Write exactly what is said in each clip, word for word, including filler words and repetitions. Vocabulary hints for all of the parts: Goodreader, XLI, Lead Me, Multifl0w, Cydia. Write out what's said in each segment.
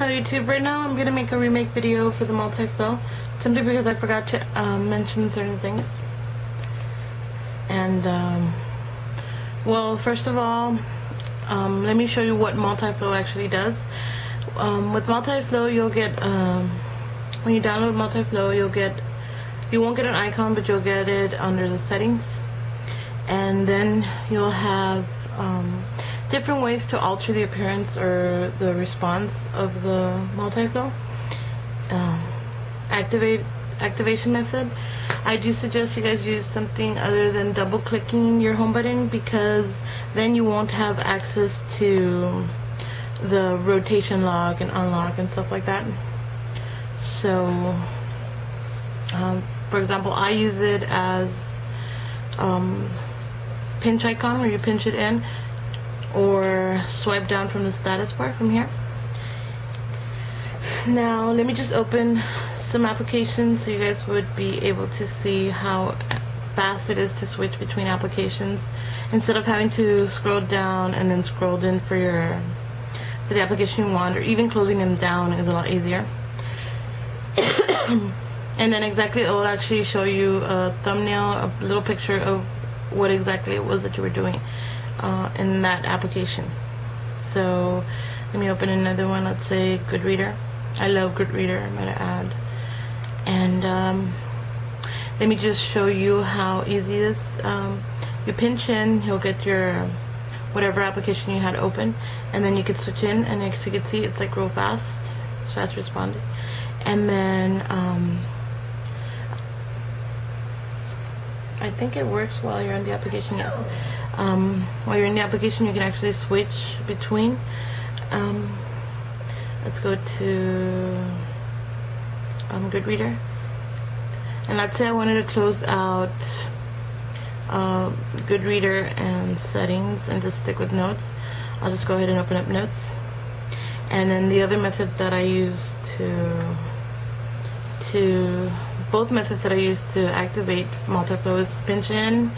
Hello YouTube, right now I'm going to make a remake video for the Multifl0w, simply because I forgot to um, mention certain things. And, um, well, first of all, um, let me show you what Multifl0w actually does. Um, with Multifl0w, you'll get, um, when you download Multifl0w, you'll get, you won't get an icon, but you'll get it under the settings. And then you'll have, um, different ways to alter the appearance or the response of the Multifl0w. Um, activate activation method. I do suggest you guys use something other than double clicking your home button, because then you won't have access to the rotation lock and unlock and stuff like that. So um, for example, I use it as um, pinch icon, where you pinch it in or swipe down from the status bar from here. Now let me just open some applications so you guys would be able to see how fast it is to switch between applications instead of having to scroll down and then scroll in for your for the application you want, or even closing them down is a lot easier. And then exactly, it will actually show you a thumbnail, a little picture of what exactly it was that you were doing Uh, in that application. So let me open another one. Let's say Goodreader. I love Goodreader, I'm gonna add. And um, let me just show you how easy it is. Um, you pinch in, you'll get your whatever application you had open, and then you can switch in, and as you can see, it's like real fast, it's fast responding. And then um, I think it works while you're on the application. Yes. Um, while you're in the application, you can actually switch between. Um, let's go to um, Goodreader, and let's say I wanted to close out uh, Goodreader and settings and just stick with Notes. I'll just go ahead and open up Notes, and then the other method that I use to to both methods that I use to activate Multifl0w is pinch in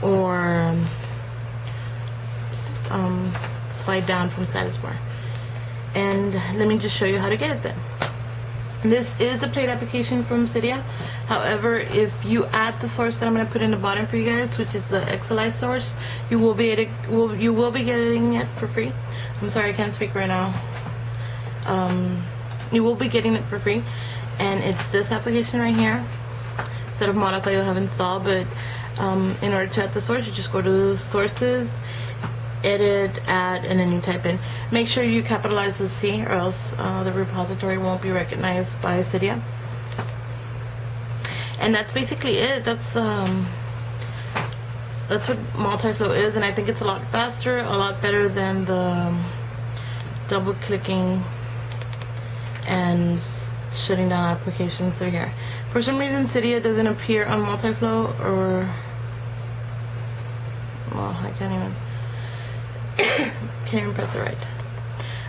or Um, slide down from status bar. And let me just show you how to get it then. This is a paid application from Cydia. However, if you add the source that I'm going to put in the bottom for you guys, which is the X L I source, you will be ed will, you will be getting it for free. I'm sorry, I can't speak right now. Um, you will be getting it for free, and it's this application right here. Instead of Modify, you'll have Install, but um, in order to add the source, you just go to Sources, edit, add, and then you type in. Make sure you capitalize the C, or else uh, the repository won't be recognized by Cydia. And that's basically it. That's um, that's what Multifl0w is, and I think it's a lot faster, a lot better than the um, double clicking and shutting down applications through here. For some reason, Cydia doesn't appear on Multifl0w, or well, I can't even. Can't even press it right.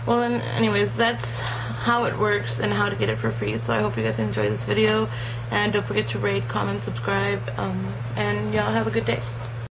Well, then, anyways, that's how it works and how to get it for free. So I hope you guys enjoy this video, and don't forget to rate, comment, subscribe, um, and y'all have a good day.